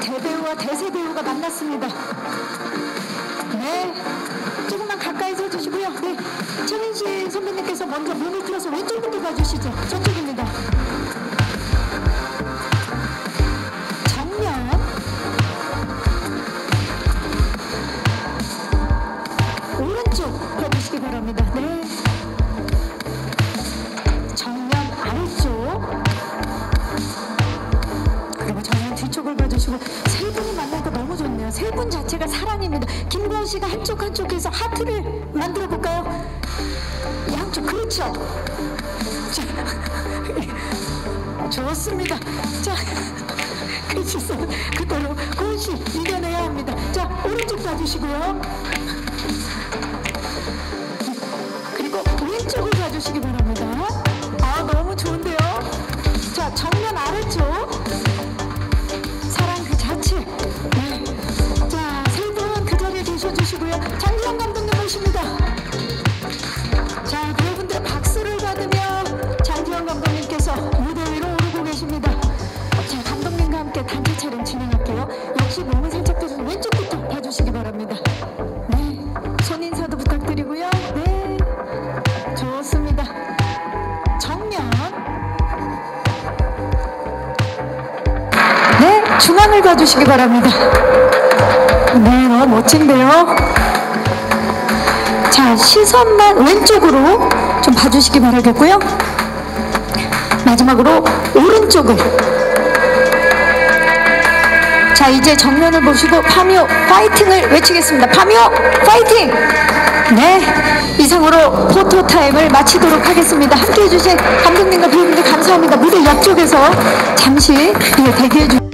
대배우와 대세배우가 만났습니다. 네, 조금만 가까이서 해주시고요. 네, 최민식 선배님께서 먼저 문을 틀어서 왼쪽부터 봐주시죠. 저쪽입니다. 정면. 오른쪽 봐주시기 바랍니다. 네. 정면 아래쪽. 뒤쪽을 봐주시고. 세 분이 만나니까 너무 좋네요. 세 분 자체가 사랑입니다. 김고은 씨가 한쪽 한쪽에서 하트를 만들어 볼까요? 양쪽, 그렇죠. 자, 좋습니다. 자, 그렇죠. 그대로 고은 씨 이겨내야 합니다. 자, 오른쪽 봐주시고요. 그리고 왼쪽을 봐주시기 바랍니다. 아, 너무 좋은데요. 자, 정면 아래쪽. 네. 자, 세 분 그 자리에 계셔주시고요. 장지현 감독님 오십니다. 자, 여러분들 박수를 받으며 장지현 감독님께서 무대 위로 오르고 계십니다. 자, 감독님과 함께 단체 촬영 진행할게요. 역시 몸을 살짝 펴주시고 왼쪽부터 봐주시기 바랍니다. 네, 손 인사도 부탁드리고요. 네, 좋습니다. 정면. 중앙을 봐주시기 바랍니다. 네, 너무 멋진데요. 자, 시선만 왼쪽으로 좀 봐주시기 바라겠고요. 마지막으로 오른쪽을. 자, 이제 정면을 보시고 파묘 파이팅을 외치겠습니다. 파묘 파이팅! 네, 이상으로 포토타임을 마치도록 하겠습니다. 함께해 주신 감독님과 배우님들 감사합니다. 무대 옆쪽에서 잠시 대기해 주세요.